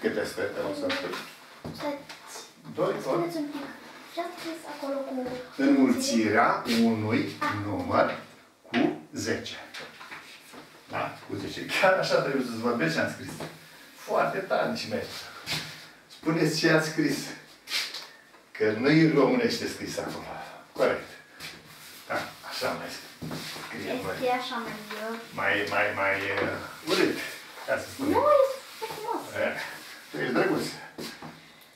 Cât este, te rog să-mi spui? 2 ori. Spuneți un pic. Ce-am scris acolo cu... Înmulțirea unui număr cu 10. Da? Cu 10. Chiar așa trebuie să-ți vorbesc ce am scris. Foarte tare și merge. Spuneți ce ați scris. Că nu-i românește scris acolo. Corect. Da, așa mai scrie. Este așa mai eu. Mai urât. Ca să spunem. Nu, este frumos. Tu ești drăguț.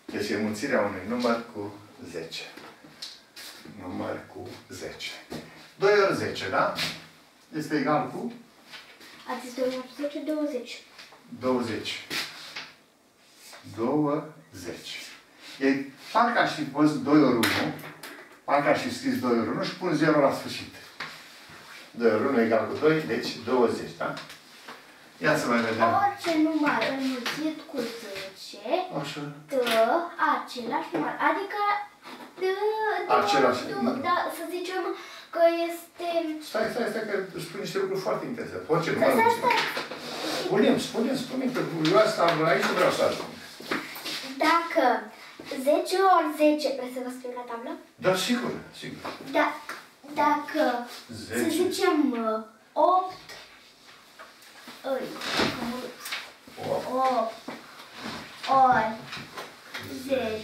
Deci înmulțirea unui număr cu 10. Număr cu 10. 2 ori 10, da? Este egal cu? Ați zis 2 ori 10, 20. 20. 20. E parcă aș fi fost 2 ori 1, parcă aș fi scris 2 ori 1 și pun 0 la sfârșit. 2 ori 1 egal cu 2, deci 20, da? Ia să mai vedem. Orice număr înmulțit cu 10 așa dă același număr. Adică dă același număr. Da, să zicem că este... Stai, că îți spun niște lucruri foarte interesante. Orice număr înmulțit. Spune-mi, că eu asta am aici și vreau să ajung. Dacă 10 ori 10, vreți să vă spun la tablă? Da, sigur. Da, dacă, 10. Să zicem, 8... 8 ori 10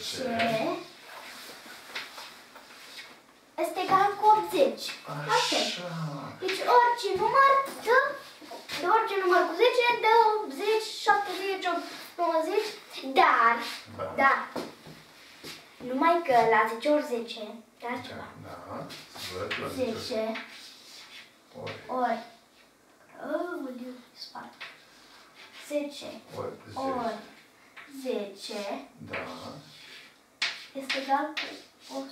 este egal cu 80. Așa. Deci orice număr dă, de orice număr cu 10 dă 80, 70, 90, dar, numai că la 10 ori 10, da? Da, 10 ori. Aoleu, spart. 10 ori 10. Da. Este egal cu 100.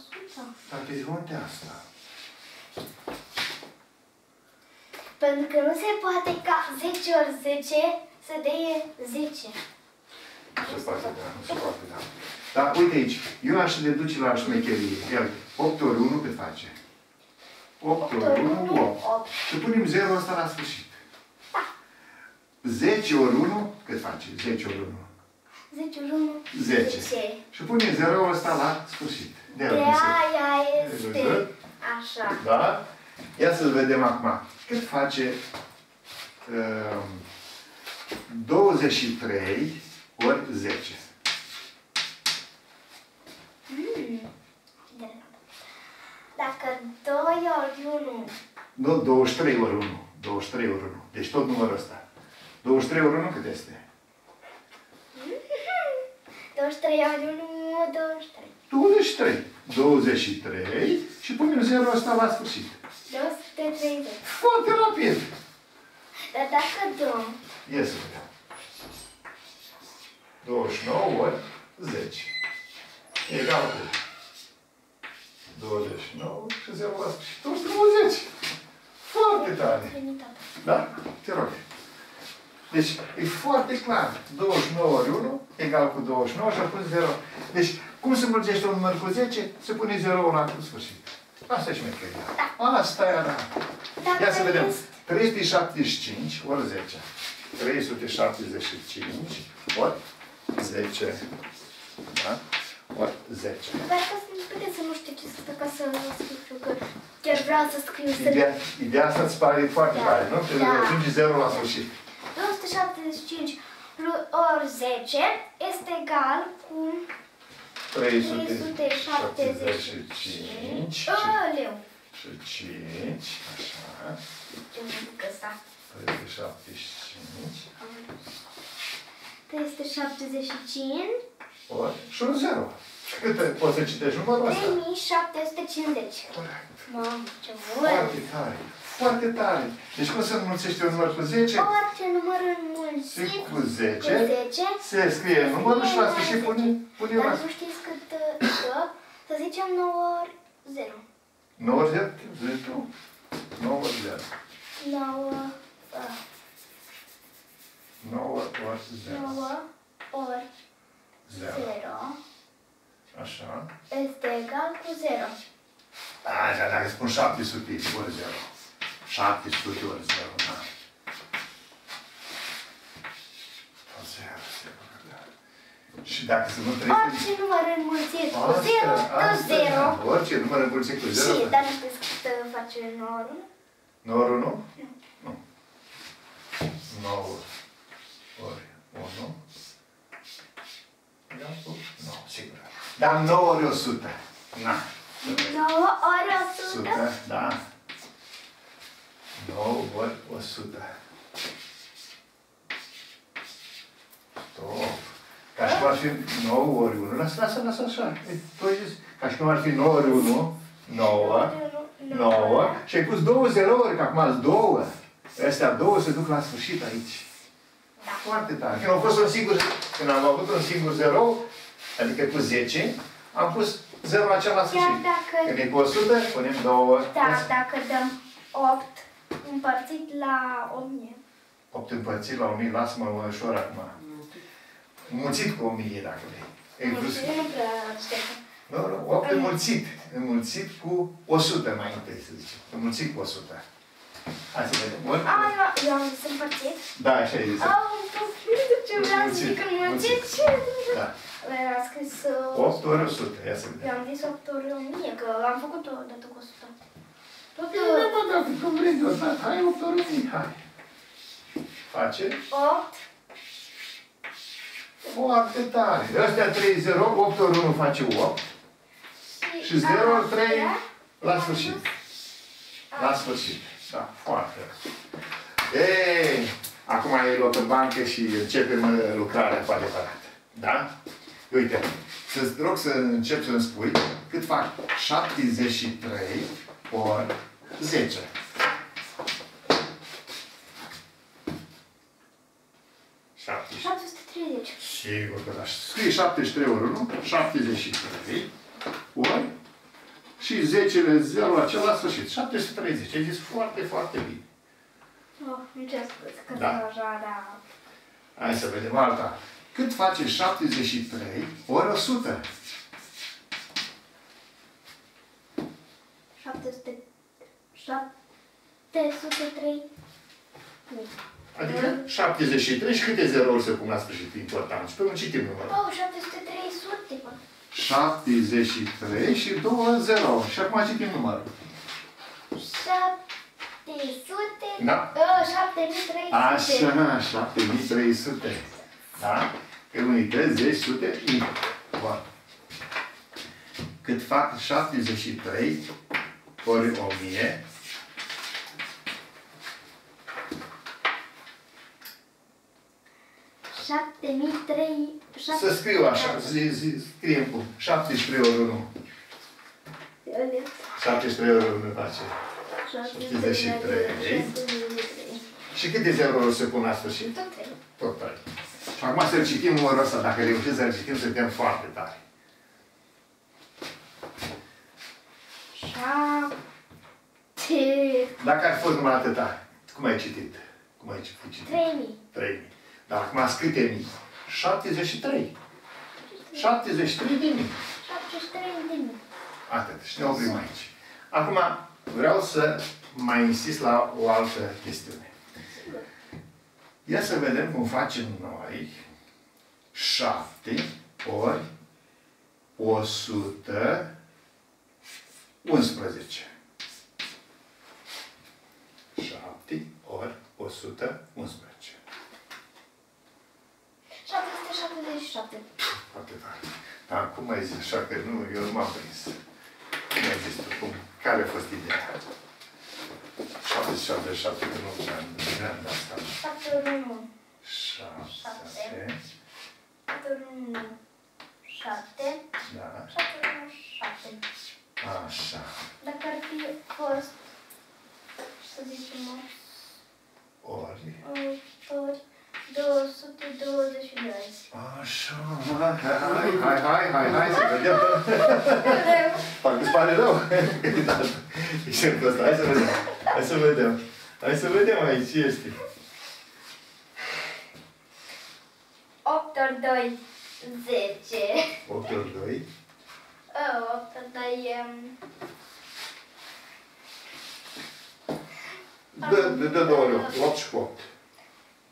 Dar pe zi unde asta? Pentru că nu se poate ca 10 ori 10 să deie 10. Nu se poate, da. Dar uite aici, eu aș deduce la șmecherie. Iar 8 ori 1 cât face? 8 ori 1, 8. Să punem 0 ăsta la sfârșit. 10 ori 1, cât face? 10 ori 1. 10 ori 1, 10. Și punem 0 ăsta la sfârșit. De aia este. Așa. Da? Ia să vedem acum. Cât face 23 ori 10? Dacă 2 ori 1... Nu, 23 ori 1. 23 ori 1. Deci tot numărul ăsta. 23 ori 1 cât este? 23 ori 1, 23. 23 și punem 0 ăsta la sfârșit. 230. Foarte rapid! Dar dacă dăm... Ia să vedem. 29 ori 10. Egal cu... 29 și 0 la sfârșit. 220. Foarte tare. Da? Te rog. Deci, e foarte clar. 29 ori 1 egal cu 29 și apoi 0. Deci, cum se înmulțește un număr cu 10? Se pune 0 la sfârșit. Asta e șmecheria. Asta e ala. Ia să vedem. 375 ori 10. 375 ori 10. Da? Ori 10. Puteți să nu știu ce sunt, ca să scriu, că chiar vreau să scriu. Ideea asta îți pare foarte tare, nu? Că ajungi 0 la sfârșit. 275 ori 10 este egal cu... 375... Oleu! Și 5, așa... Eu mă duc ăsta. 375... 375... Ori... Și un 0. Câte poți să citești numărul ăsta? 3750. Corect. Mamă, ce bun! Foarte tare! Foarte tare! Deci cum se înmulțește un număr cu 10? Orice număr înmulțit cu 10 se scrie numărul și la sfârșit pune la... Dar nu știți cât dă? Să zicem 9 ori 0. 9 ori 0? 9 ori 0. 9 ori 0. 9 ori 0. Așa. Este egal cu 0. Da, dacă spun 700 ori 0. 700 ori 0, da. 0, 0, da. Și dacă se nu trece... Orice număr înmulțit cu 0, dă 0. Orice număr înmulțit cu 0. Și, dar nu știți cât face norul? Norul nu? Nu. 9 ori 1. Da? 9, sigur. Dar 9 ori 100. Na. 9 ori 100? 100, da. 9 ori 100. Stop. Ca și cum ar fi 9 ori 1. Lasă așa. Ca și cum ar fi 9 ori 1. 9. 9. Și ai pus 2 zerouri, că acum ați 2. Astea 2 se duc la sfârșit aici. Foarte tare. Când am fost un singur, când am avut un singur zerou, adică cu 10, am pus zerul acela la sfârșit. Când e cu 100, punem 2. Da, dacă dăm 8 împărțit la 1000. 8 împărțit la 1000, lasă-mă ușor acum. Mulțit cu 1000, dacă vrei. Mulțit nu prea așteptă. Nu, 8 înmulțit. Înmulțit cu 100 mai întâi, să zicem. Înmulțit cu 100. Hai să vedem. Eu am zis împărțit. Da, așa e zis. Ce vreau să zic înmulțit și... Am scris... 8 ori 100, ia să vedem. Eu am zis 8 ori 1000, că am făcut-o odată cu 100. Da, cum vrei de odată. Hai 8 ori 1000, hai. Face. 8. Foarte tare. Astea 3 0, 8 ori 1 face 8. Și 0 ori 3 la sfârșit. La sfârșit. Da, foarte. Ei, acum e loc în bancă și începem lucrarea cu adevărat. Da? Uite, să-ți rog să încep să-mi spui cât fac 73 ori 10. 730. Sigur că da. Scrie 73 ori 1, 73 ori și 10-le 0 acela la sfârșit. 730. Ai zis foarte, foarte bine. Oh, nu ce-a spus, că da. Așa, da. Hai să vedem alta. Cât face 73 ori 100? 703. Adică 73 și câte zerouri se pun la sfârșit? Important. Și pe un citim numărul. Oh, 703 sute. 73 și 2 zerouri. Și acum citim numărul. 700... Da. 7300. Așa, 7300. Da? Că unități, zeci, sute, imi. Bun. Cât fac 73 ori 1000? 7.300... Să scriu așa, scriem cum? 73 ori 1. 73 ori 1 face 73. Și câte zerouri se pun la sfârșit? Tot 3. Și acum să-l citim numărul ăsta. Dacă reușim să-l citim, suntem foarte tare. 7... Dacă ar fost numai atâta, cum ai citit? 3.000. 3.000. Dar acum scrie de mii. 73. 73 de mii. 73 de mii. Atât. Și ne oprim aici. Acum vreau să mai insist la o altă chestiune. Ia să vedem cum facem noi 7 ori 111. 7 ori 111. 777. Foarte tare. Dar acum ai zis așa că nu, eu nu m-am prins. Nu ai zis tu cum? Care a fost ideea? 777, că nu am gândit de asta. 7, 7, 7, 7, 7, da. 7, 7. Așa. Dacă ar fi fost, să zicem, ori, 222. Așa, hai, să vedem. Parcă îți pare rău. Exemplul ăsta, hai să vedem. Aici, ce este? 8 ori 2, 10. 8 ori 2? 8 ori 2, dă 2 ori 8, 8 și 8.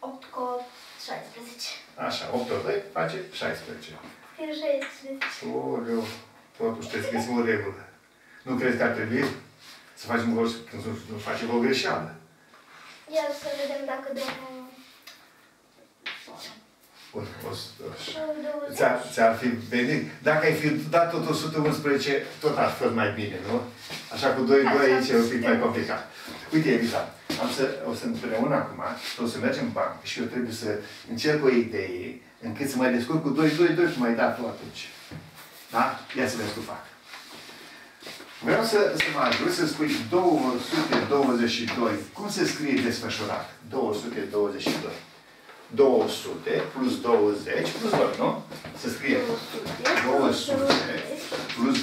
8 cu 8, 16. Așa, 8 ori face 16. 16. Oleu, totuși trebuie să găsim o regulă. Nu crezi că ar trebui să facem o, când nu facem o greșeală? Ia să vedem dacă domnul... Ți-ar fi venit. Dacă ai fi dat tot 111, tot ar fi fost mai bine, nu? Așa cu 2, 2 aici e un pic mai complicat. Uite, Elisa, o să împreună acum, o să mergem în bancă și eu trebuie să încerc o idee încât să mă descurc cu 2, 2, 2 cum ai dat tu atunci. Da? Ia să vezi cum fac. Vreau să mă ajut să spui 222. Cum se scrie desfășurat? 222. 200 plus 20 plus 2, nu? Se scrie 200 plus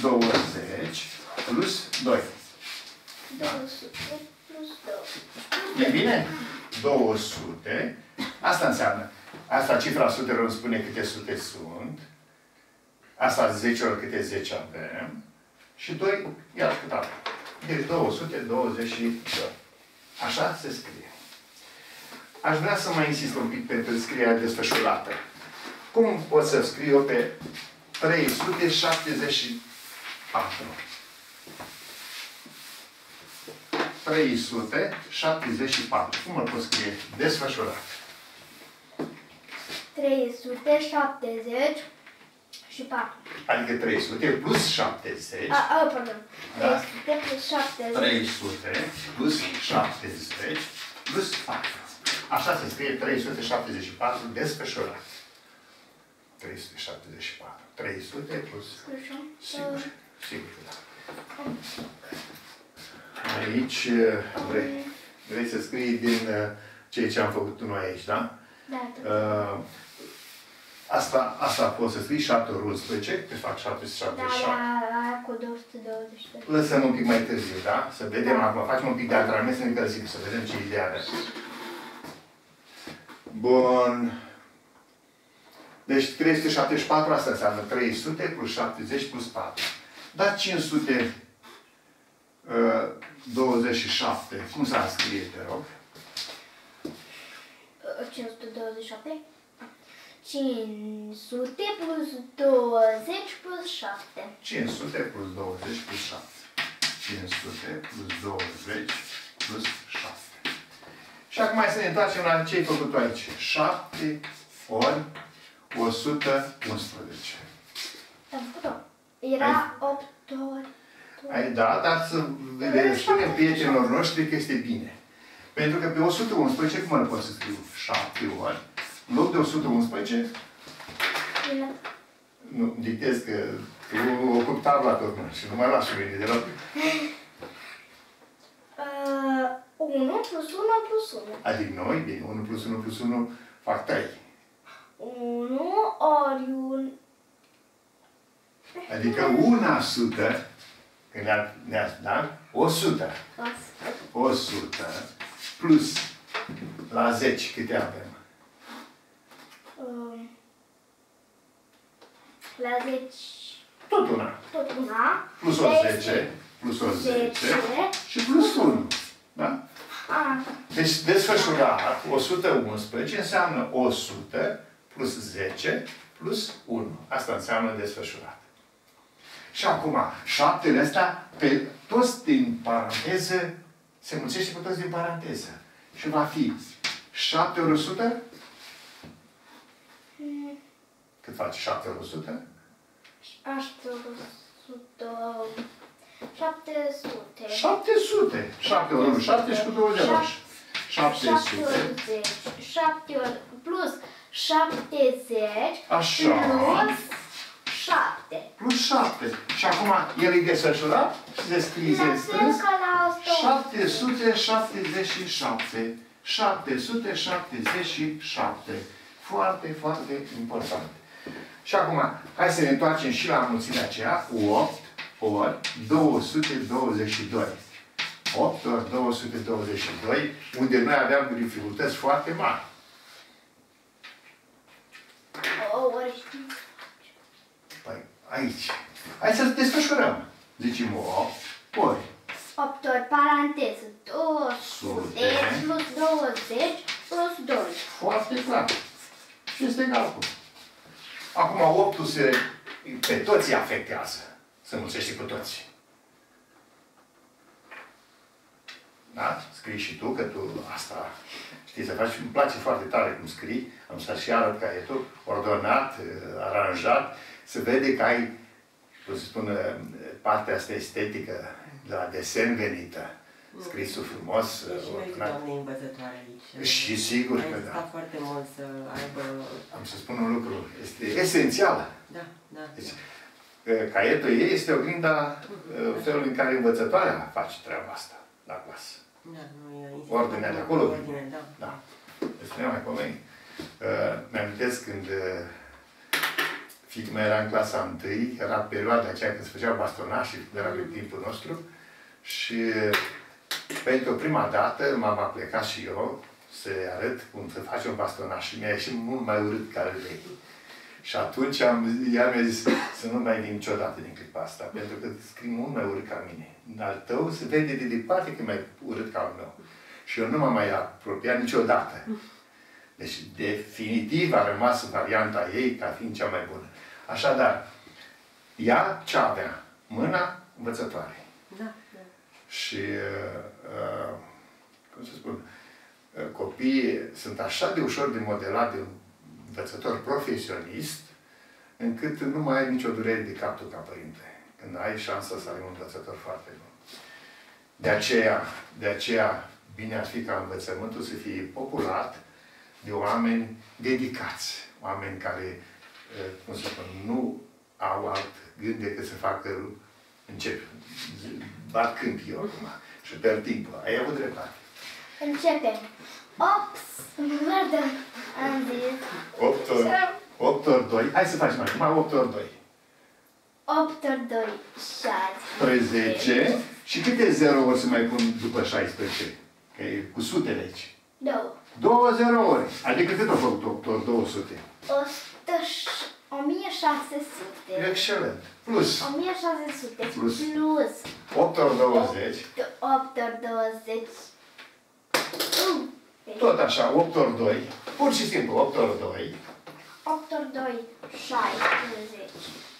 20 plus 2. 200 plus 2. E bine? 200. Asta înseamnă. Asta cifra sutelor îmi spune câte sute sunt. Asta 10 ori câte 10 avem. Și 2, iar cât avem. Deci 222. Așa se scrie. Aș vrea să mai insist un pic pe scrierea desfășurată. Cum pot să scriu eu pe 374? 374. Cum îl pot scrie desfășurat? 374. Adică 300 plus 70. Pardon. 300 plus 70. 300 plus 70 plus 4. Așa se scrie 374 desfășurat. 374. 300 plus... Sigur. Sigur, da. Aici vrei să scrii din ceea ce am făcut noi aici, da? Da. Asta poți să scrii 7 ori 11, că fac 777. Da, cu 222. Lăsăm un pic mai târziu, da? Să vedem, da. Acum facem un pic de antrenament să ne încălzim, să vedem ce idee are. Bun. Deci 374, asta înseamnă 300 plus 70 plus 4. Dar 527, cum s-ar scrie, te rog? 527? 500 plus 20 plus 7. 500 plus 20 plus 7. 500 plus 20 plus 7. Și acum hai să ne întoarcem la ce ai făcut aici. 7 ori 111. Am făcut-o. Era 8 ori... Ai dat, dar să le spunem prietenilor noștri că este bine. Pentru că pe 111, cum îl pot să scriu? 7 ori. În loc de 111... Nu, dictez că eu ocup tabla tot mână și nu mai las mine de loc. 1 plus 1 plus 1. Adică noi, bine, 1 plus 1 plus 1 fac 3. 1 ori 1. Adică 100, când ne-ați dat, 100. 100 plus la 10 câte avem? La 10. Tot una. Tot una. Plus o 10. Plus o 10. Și plus 1. Da? Deci desfășurat 111 înseamnă 100 plus 10 plus 1. Asta înseamnă desfășurat. Și acum, șaptele astea, pe toți din paranteză, se mulțește pe toți din paranteză. Și va fi 7 ori 100? Cât faci? 7 ori 100? 7 ori 100... 700. 700. 7 ori 1, 7 și cu 2 de roși. 700. 7 ori plus 70. Așa. Plus 7. Plus 7. Și acum el e desfășurat și se scrie strâns. 777. 777. Foarte, foarte important. Și acum, hai să ne întoarcem și la mulțimea aceea cu 8. Ori 222. 8 ori 222, unde noi aveam dificultăți foarte mari. Păi, aici. Hai să desfășurăm. Zicem 8 ori. 8 ori, paranteză, 200 plus 20 plus 2. Foarte clar. este egal cu. Acum, 8-ul pe toți afectează. Se mulțește cu toți. Da? Scrii și tu, că tu asta știi să faci. Îmi place foarte tare cum scrii. Am să și arăt caietul, ordonat, aranjat. Se vede că ai, cum se spune, partea asta estetică de la desen venită. Scrisul frumos, ordonat. Și sigur că da. Am foarte mult să aibă... Am să spun un lucru. Este esențială. Da, da. Deci, caietul ei este oglinda felului în care învățătoarea face treaba asta la clasă. Da, ordinea de acolo. Ordine, da. Da. Deci, mai conveni. Mi-amintesc când fiica mea era în clasa 1, era perioada aceea când se făceau bastonași, era pe timpul nostru, și pentru prima dată m-am aplecat și eu să arăt cum se face un bastonaș și mi-a ieșit mult mai urât ca al ei. Și atunci ea mi-a zis să nu mai vin niciodată din clipa asta, pentru că scrii mult mai urât ca mine. Al tău se vede de departe că e mai urât ca al meu. Și eu nu m-am mai apropiat niciodată. Deci, definitiv a rămas varianta ei ca fiind cea mai bună. Așadar, ea ce avea? Mâna învățătoarei. Da, da. Și, cum să spun, copiii sunt așa de ușor de modelat de un învățător profesionist, încât nu mai ai nicio durere de cap tu ca părinte. Când ai șansa să ai un învățător foarte bun. De aceea, bine ar fi ca învățământul să fie populat de oameni dedicați, oameni care, cum să spun, nu au alt gând decât să facă, bat câmpii acum și pierd timpul. Ai avut dreptate. Începem. 8 ori 2. Hai să facem acum. 8 ori 2. 8 ori 2, 16. Și câte 0-uri să mai pun după 16? Că e cu sutele aici. 2. 2 0-uri. Adică cât a făcut 8 ori 200? 1600. Excelent. Plus. 1600. Plus. 8 ori 20. 8 ori 20. Tot așa, 8 ori 2. Pur și simplu, 8 ori 2. 8 ori 2, 16.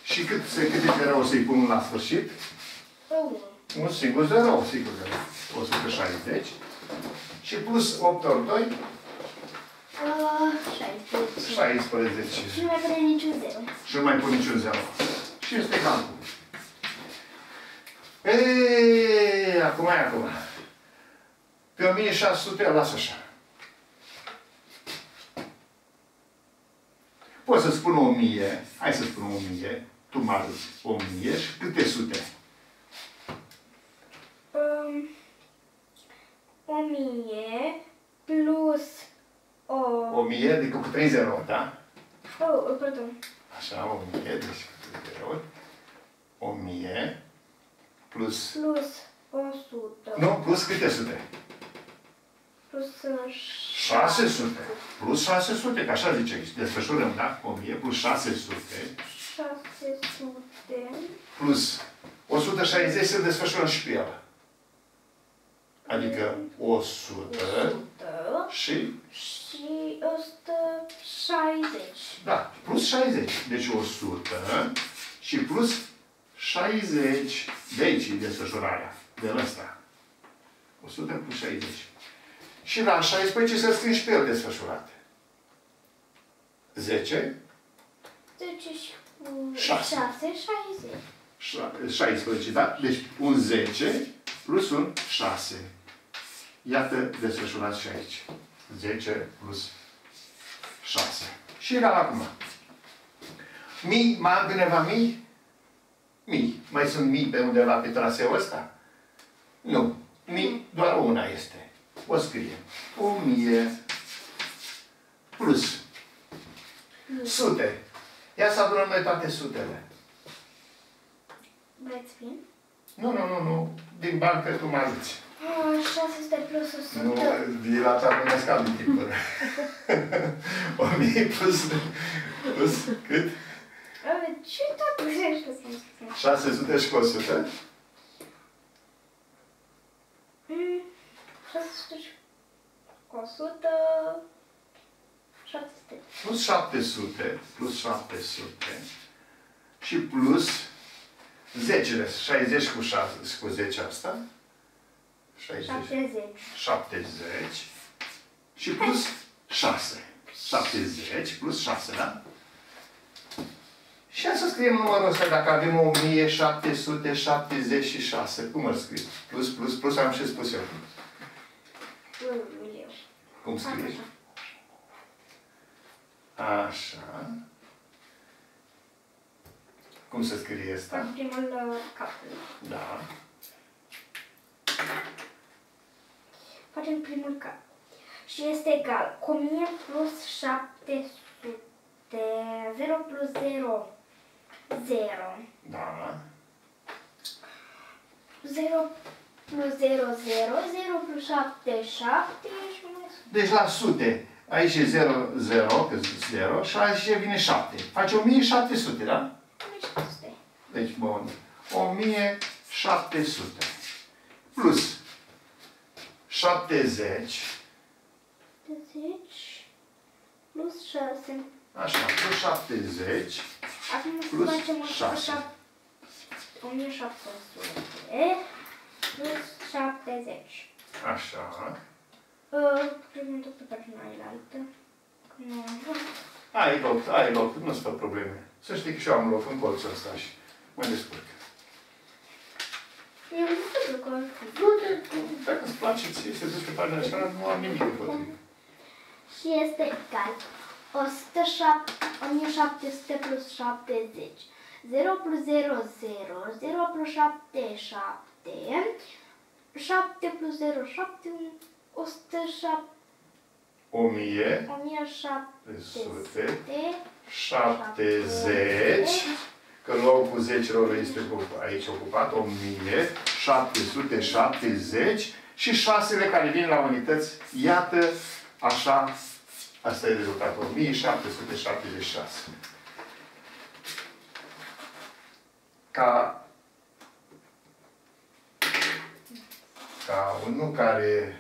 Și câte zero o să-i pun la sfârșit? 1. Un singur zero, sigur că 160. Și plus 8 ori 2. 16. Și nu mai pune niciun zero. Și nu mai pune niciun zero. Și este calcul. Eee, acum. Pe 1600 las așa. Poți să spun 1000. Hai să spun 1000. Tu mă arăți 1000 și câte sute? 1000 plus 1000, adică cu 3 zero, da? Oh, pardon. Așa, 1000, deci cu 3 zero. 1000 plus... Plus 100. Nu, plus câte sute? Plus 600. Plus 600, că așa zice, desfășurăm, da? 1000 plus 600. 600. Plus 160 se desfășură și pe el. Adică 100 și 160. Da, plus 60. Deci 100 și plus 60. De aici e desfășurarea. De ăsta. 100 plus 60. Și la 16 să scrii și pe el desfășurate. 10. 10 și 6. 60. 16, da? Deci un 10 plus un 6. Iată desfășurați și aici. 10 plus 6. Și era acum. Mii, mai am câteva mii? Mii. Mai sunt mii pe undeva pe traseul ăsta? Nu. Mii, doar una este. O scrie. 1000 plus sute. Ia să adunăm noi toate sutele. Vreți vin? Nu. Din bancă tu mă ajuți. 600 plus 100. Nu, de la ta nu mi-a de timp. 1000 plus cât? Ce tot 600 și 100? 600 și 100... Plus 700. Plus 700. Și plus 10. 60 cu 6, cu 10 asta. 60. 70. Și plus 6. 70 plus 6, da? Și să scriem numărul ăsta, dacă avem 1776. Cum îl scriu? Plus, plus, plus, am și spus eu. Cum scrie? Așa. Cum se scrie asta? În primul capăt. Da. Facem primul cap. Și este egal cu 1000 plus 700. 0 plus 0. 0. Da. 0 plus 0, 0. 0 plus 7, 7. Deci la sute. Aici e 0, 0, că zic 0. Și aici vine 7. Face 1700, da? 1700. Deci, bun. 1700. Plus 70. 70 plus 6. Așa, plus 70. Acum plus facem 6. 1700 plus 70. Așa. Primul tot pe pagina ailaltă. Nu. Ai loc, ai loc. Nu-ți fac probleme. Să știi că și eu am loc în colțul ăsta și mă descurc. Eu nu știu că dacă îți place ție, se duce pe pagina cealaltă, nu am nimic împotrivă. Și este egal. 1700 plus 70. 0 plus 0, 0. 0 plus 7, 7. 7 plus 0, 7. 107. 1770. Că locul 10 este aici ocupat. 1770. Și 6-le care vin la unități. Iată, așa. Asta e rezultatul. 1776. Ca unul care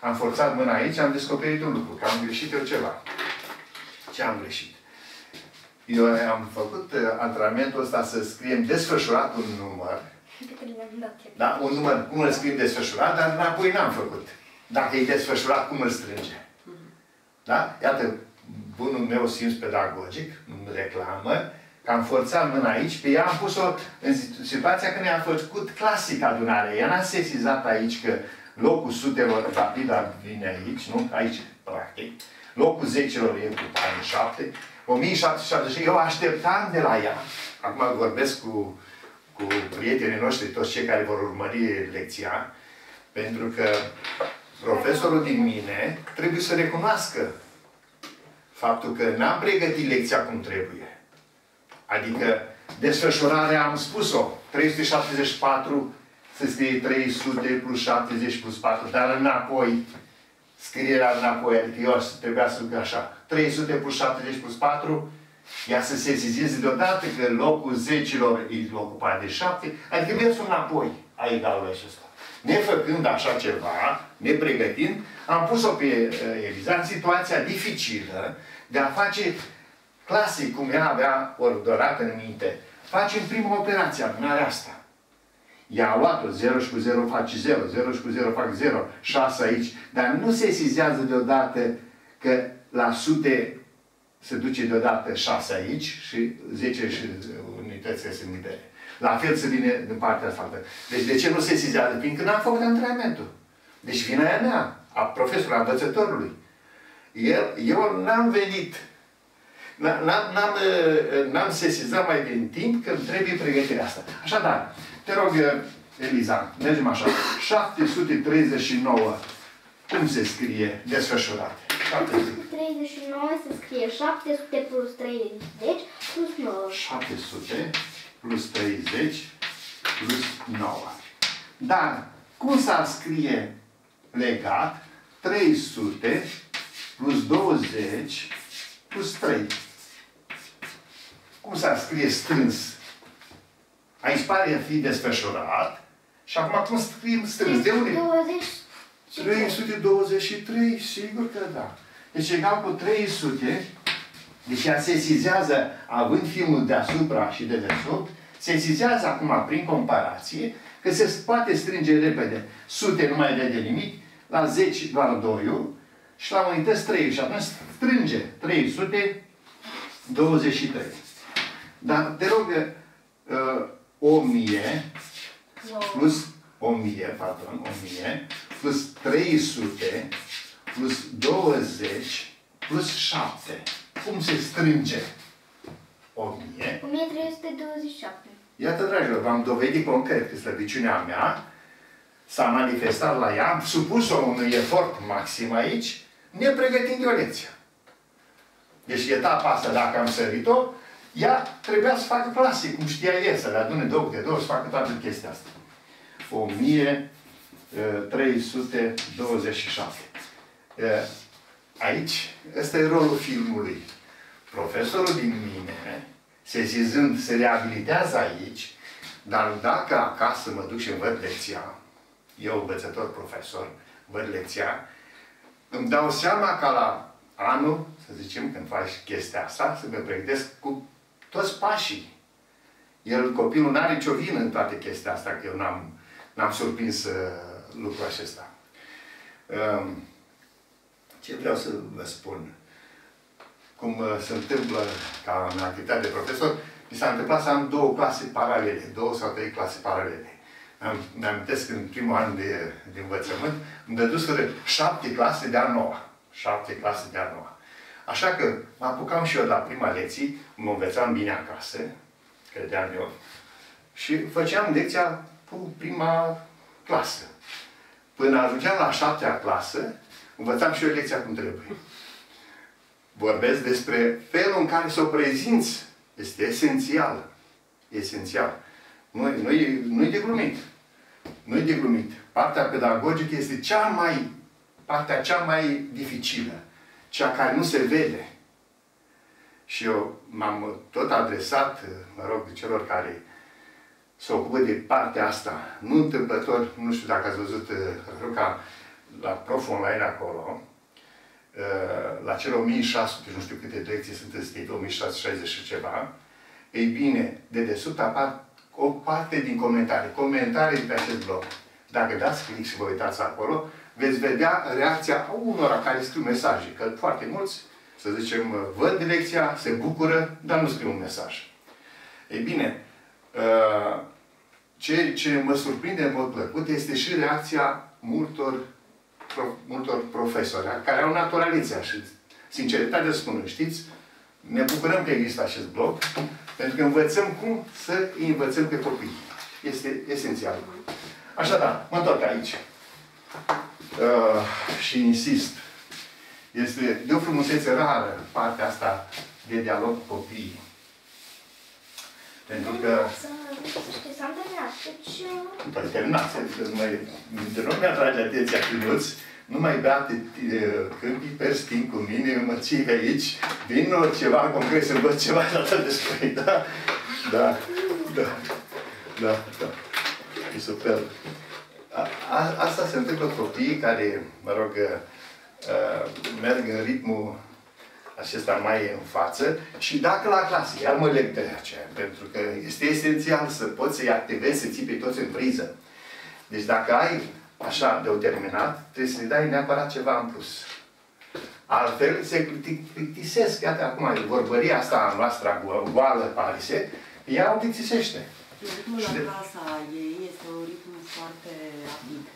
am forțat mâna aici, am descoperit un lucru, că am greșit eu ceva. Ce am greșit? Eu am făcut antrenamentul ăsta să scriem desfășurat un număr. Da? Un număr, cum îl scriem desfășurat, dar înapoi n-am făcut. Dacă e desfășurat, cum îl strânge? Da? Iată, bunul meu simț pedagogic, nu-mi reclamă, că am forțat mâna aici, pe ea am pus-o în situația că ne-a făcut clasic adunare. Ea n-a sesizat aici că locul sutelor rapid vine aici, nu? Aici, practic. Locul zecelor e cu anii 7. 1776. Eu așteptam de la ea. Acum vorbesc cu prietenii noștri, toți cei care vor urmări lecția, pentru că profesorul din mine trebuie să recunoască faptul că n-am pregătit lecția cum trebuie. Adică desfășurarea am spus-o. 374 se scrie 300 plus 70 plus 4, dar înapoi, scrierea înapoi, adică eu trebuia să duc așa. 300 plus 70 plus 4, ea să se sesizeze deodată că locul zecilor e ocupat de 7, adică mersul înapoi a egalului acesta. Nefăcând așa ceva, nepregătind, am pus-o pe Eliza în situația dificilă de a face clasic, cum ea avea ordonat în minte. Facem prima operație, adunarea asta. Ea a luat-o, 0 și cu 0 fac 0, 0 și cu 0 fac 0, 6 aici, dar nu se sesizează deodată că la sute se duce deodată 6 aici și 10 și unitățile se libere. La fel se vine din partea asfaltă. Deci de ce nu se sesizează? Fiindcă n-am făcut antrenamentul. Deci vina aia mea, a profesorului, a învățătorului. Eu n-am venit, n-am sesizat mai din timp că îmi trebuie pregătirea asta. Așadar, te rog, Eliza, mergem așa. 739. Cum se scrie desfășurat? 739 se scrie 700 plus 30 plus 9. 700 plus 30 plus 9. Dar cum s-ar scrie legat 300 plus 20 plus 3? Cum s-ar scrie strâns? Aici pare a fi desfășurat. Și acum cum scriem strâns? 323, sigur că da. Deci egal cu 300, deci ea sesizează, având filmul deasupra și de desubt, sesizează acum prin comparație că se poate strânge repede sute, nu mai de delimit, la 10 doar 2-ul și la unități 3 și atunci strânge 323. Dar te rog, 1000 plus 1000, patron, 1000 plus 300 plus 20 plus 7. Cum se strânge 1000? 1327. Iată, dragilor, v-am dovedit concret că slăbiciunea mea s-a manifestat la ea, am supus-o unui efort maxim aici, ne pregătind o lecție. Deci etapa asta, dacă am sărit-o, ea trebuia să facă plastic, cum știa el, să le adune două câte două, să facă toată chestia asta. 1327. Aici, ăsta e rolul filmului. Profesorul din mine, sesizând, se reabilitează aici, dar dacă acasă mă duc și învăț lecția, eu, învățător, profesor, văd lecția, îmi dau seama ca la anul, să zicem, când faci chestia asta, să mă pregătesc cu toți pașii. El, copilul, n-are nicio vină în toate chestia asta, că eu n-am surprins lucrul acesta. Ce vreau să vă spun? Cum se întâmplă ca în activitate de profesor, mi s-a întâmplat să am două clase paralele, două sau trei clase paralele. Îmi amintesc în primul an de învățământ, îmi dăduseră 7 clase de a 9. 7 clase de a 9. Așa că mă apucam și eu la prima lecție, mă învățam bine acasă, credeam eu, și făceam lecția cu prima clasă. Până ajungeam la 7-a clasă, învățam și eu lecția cum trebuie. Vorbesc despre felul în care să o prezinți. Este esențial. Esențial. Nu-i de glumit. Nu-i de glumit. Partea pedagogică este partea cea mai dificilă. Cea care nu se vede. Și eu m-am tot adresat, mă rog, celor care se ocupă de partea asta. Nu întâmplător, nu știu dacă ați văzut ruca la Prof Online acolo, la cele 1600, nu știu câte direcții sunt în state, 1660 și ceva, ei bine, de desubt apar o parte din comentarii. Comentarii pe acest blog. Dacă dați click și vă uitați acolo, veți vedea reacția unora care scriu mesaje. Că foarte mulți, să zicem, văd direcția, se bucură, dar nu scriu un mesaj. Ei bine, ce mă surprinde în mod plăcut este și reacția multor profesori care au naturaliția și sinceritatea spun, știți, ne bucurăm că există acest blog, pentru că învățăm cum să îi învățăm pe copii. Este esențial. Așadar, mă întorc aici. Și insist. Este de o frumusețe rară partea asta de dialog cu copiii. Pentru că... Păi terminați, nu mi-atrage atenția piluți, nu mai bea câmpii perstin cu mine, mă ții de aici, vin ceva concret să văd ceva dată despre ei, da? Da. E super. Asta se întâmplă copiii care, mă rog, merg în ritmul acesta mai e în față și dacă la clasă, iar mă leg de aceea, pentru că este esențial să poți să-i activezi, să ții pe toți în priză. Deci dacă ai așa de terminat, trebuie să-i dai neapărat ceva în plus. Altfel se plictisesc, iată acum, vorbăria asta noastră goală, parise, ea o plictisește. Ritmul la clasa ei este un ritm foarte rapid.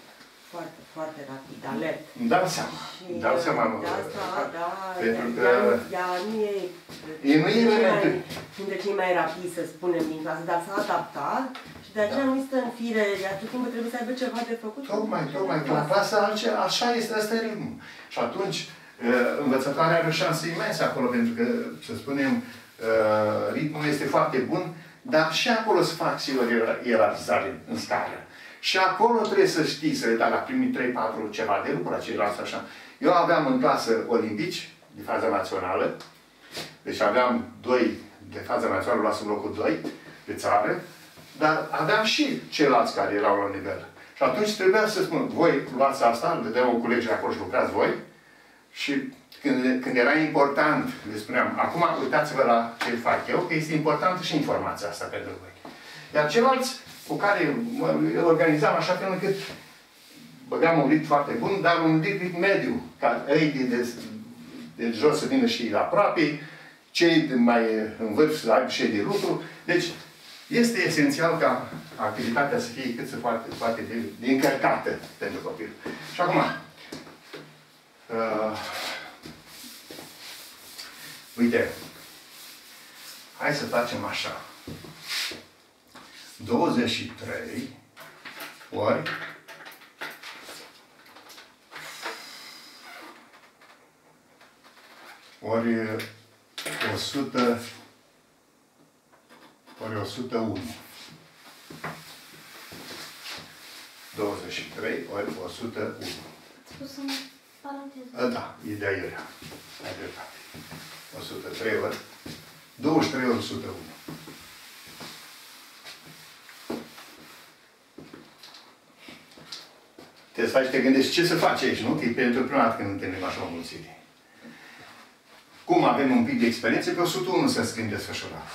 Foarte, foarte rapid, alert. Îmi dau seama, mă. Pentru că... Ea nu e... Dintre cei mai rapizi, să spunem, din clasă, dar s-a adaptat și de aceea nu stă în fire, iar tot timpul trebuie să aibă ceva de făcut. Tocmai, că la clasă așa este, asta e ritmul. Și atunci, învățătoarea are o șansă imensă acolo, pentru că, să spunem, ritmul este foarte bun, dar și acolo se fac, sigur, ierarhizare în scară. Și acolo trebuie să știi, să le dai la primii 3-4 ceva de lucru, același așa. Eu aveam în clasă olimpici, de faza națională, deci aveam 2 de faza națională, luasem locul 2 de țară, dar aveam și ceilalți care erau la nivel. Și atunci trebuia să spun, voi luați asta, le dăm o colegii acolo și lucrați voi, și Când era important, spuneam, acum uitați-vă la ce fac eu, că este importantă și informația asta pentru voi. Iar ceilalți cu care organizam așa fel încât băgam un rit foarte bun, dar un rit mediu, ca ei de jos să vină și aproape, cei mai în vârf să aibă și ei de lucru. Deci, este esențial ca activitatea să fie cât se poate de încărcată pentru copil. Și acum, uite, hai să facem așa. 23 ori 100 ori 101. 23 ori 101. Spus-mi paranteză. Da, e de aiurea. Ai dreptate. 103 ori 23 ori 101. Te faci, te gândești ce să faci aici, nu? Că e pentru prima dată când întâlnim așa o mulțime. Cum avem un pic de experiență, pe 101 se schimbe desfășurat.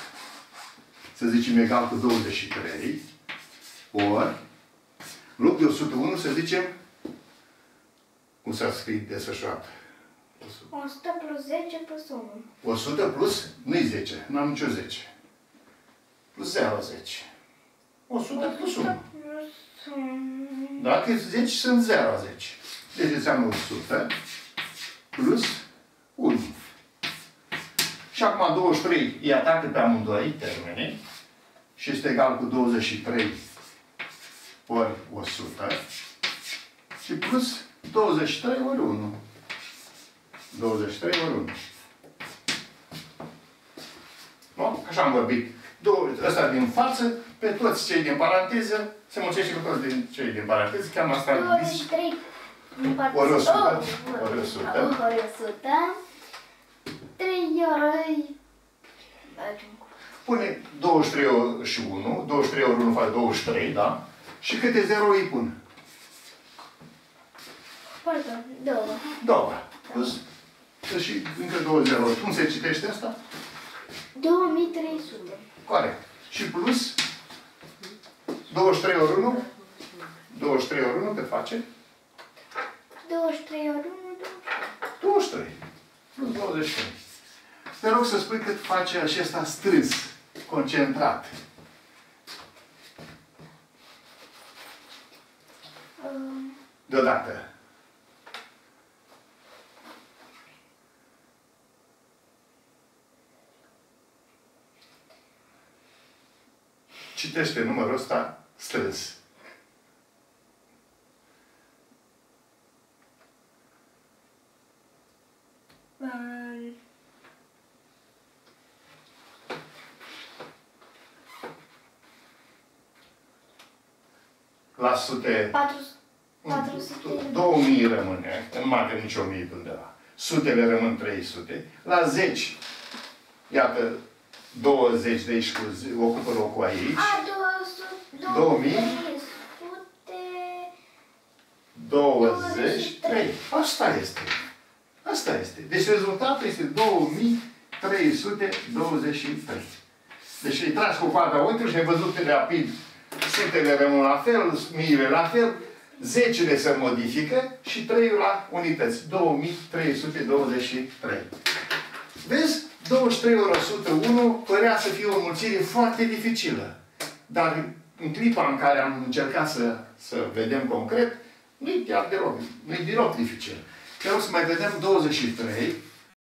Să zicem egal cu 23 ori în loc de 101 să zicem cum s-a scris desfășurat. 100 plus 10 plus 1. 100 plus, nu-i 10, n-am nicio 10. Plus 0, 10. 100 plus 1. Dacă e 10, sunt 0, 10. Deci înseamnă 100 plus 1. Și acum 23 îi atacă pe amândoi termenii și este egal cu 23 ori 100 și plus 23 ori 1. 23 ori 1. Nu? Așa am vorbit. Ăsta din față, pe toți cei din paranteză, se mulțește cu toți din cei din paranteză, cheamă asta 23 ori 100. Ori 100. Ori 100. 3 ori... Pune 23 ori și 1. 23 ori 1 face 23, da? Și câte 0 îi pun? 2. 2. Plus și încă 2 0. Cum se citește asta? 2300. Corect. Și plus 23 ori 1. 23 ori 1 te face? 23 ori 1, 23. Plus 23. Te rog să spui cât face acesta strâns, concentrat. 3 numărul ăsta strâns. La sute... 400. 2000 rămâne. Nu mai avem nici 1000 până de la. Sutele rămân 300. La 10. Iată. 20 de aici ocupă locul aici. 2323. Asta este. Asta este. Deci rezultatul este 2323. Deci ai tras cu coada ochiului și ai văzut rapid. Sutele rămân la fel, miile la fel, zecile se modifică și 3 la unități. 2323. Vezi? 23 ori 101 părea să fie o înmulțire foarte dificilă. Dar în clipa în care am încercat să vedem concret, nu-i chiar deloc dificil. Trebuie să mai vedem 23